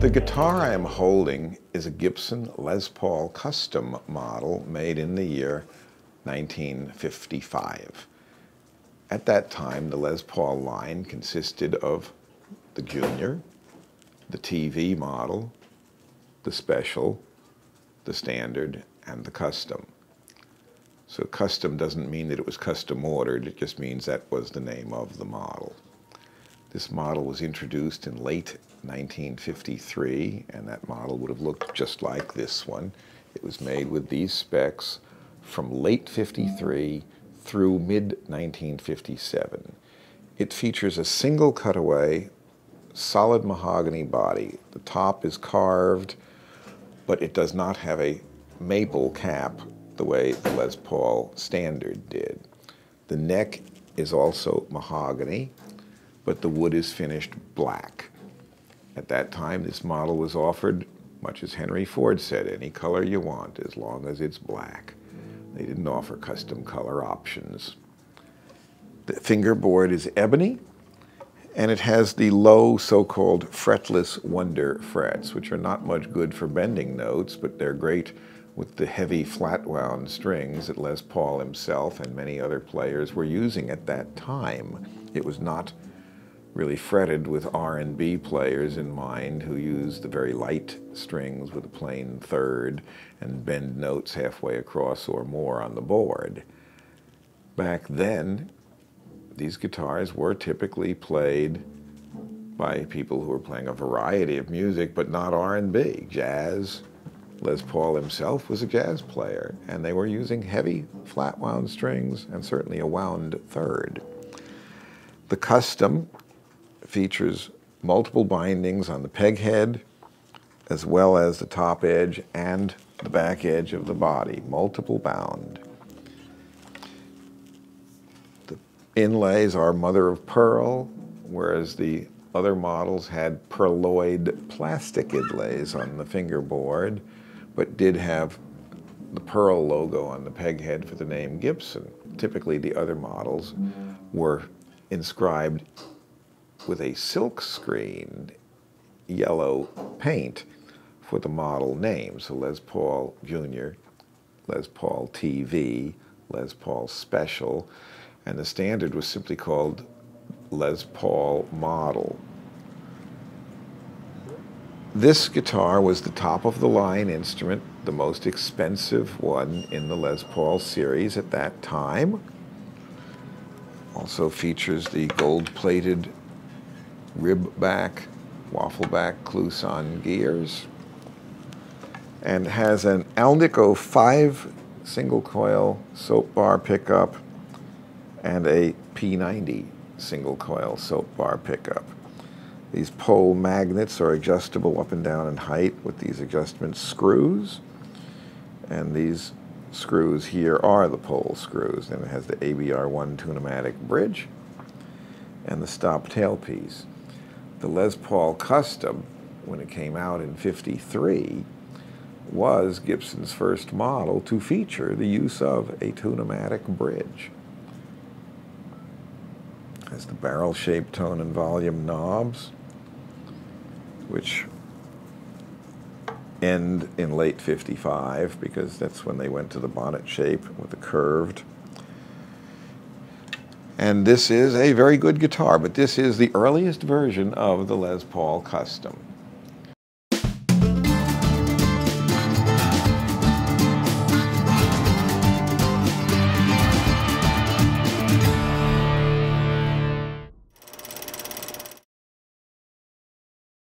The guitar I am holding is a Gibson Les Paul Custom model made in the year 1955. At that time, the Les Paul line consisted of the Junior, the TV model, the Special, the Standard, and the Custom. So custom doesn't mean that it was custom ordered, it just means that was the name of the model. This model was introduced in late 1953, and that model would have looked just like this one. It was made with these specs from late 53 through mid-1957. It features a single cutaway, solid mahogany body. The top is carved, but it does not have a maple cap the way the Les Paul Standard did. The neck is also mahogany, but the wood is finished black. At that time, this model was offered, much as Henry Ford said, any color you want as long as it's black. They didn't offer custom color options. The fingerboard is ebony, and it has the low so-called fretless wonder frets, which are not much good for bending notes, but they're great with the heavy flat-wound strings that Les Paul himself and many other players were using at that time. It was not really fretted with R&B players in mind who use the very light strings with a plain third and bend notes halfway across or more on the board. Back then, these guitars were typically played by people who were playing a variety of music, but not R&B. Jazz. Les Paul himself was a jazz player, and they were using heavy flat-wound strings and certainly a wound third. The Custom features multiple bindings on the peghead, as well as the top edge and the back edge of the body, multiple bound. The inlays are mother of pearl, whereas the other models had pearloid plastic inlays on the fingerboard, but did have the pearl logo on the peghead for the name Gibson. Typically, the other models were inscribed with a silkscreen yellow paint for the model name. So Les Paul Junior, Les Paul TV, Les Paul Special, and the Standard was simply called Les Paul Model. This guitar was the top-of-the-line instrument, the most expensive one in the Les Paul series at that time. Also features the gold-plated rib-back, waffle-back Kluson gears, and has an Alnico 5 single-coil soap bar pickup and a P90 single-coil soap bar pickup. These pole magnets are adjustable up and down in height with these adjustment screws, and these screws here are the pole screws. And it has the ABR1 Tun-O-Matic bridge and the stop tailpiece. The Les Paul Custom, when it came out in 53, was Gibson's first model to feature the use of a Tun-O-Matic bridge. It has the barrel-shaped tone and volume knobs, which end in late 55, because that's when they went to the bonnet shape with the curved. And this is a very good guitar, but this is the earliest version of the Les Paul Custom.